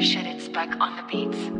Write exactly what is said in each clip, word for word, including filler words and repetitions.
love shed its back on the beats.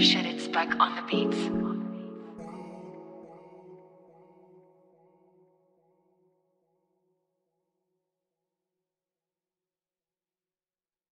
Shed its back on the beats.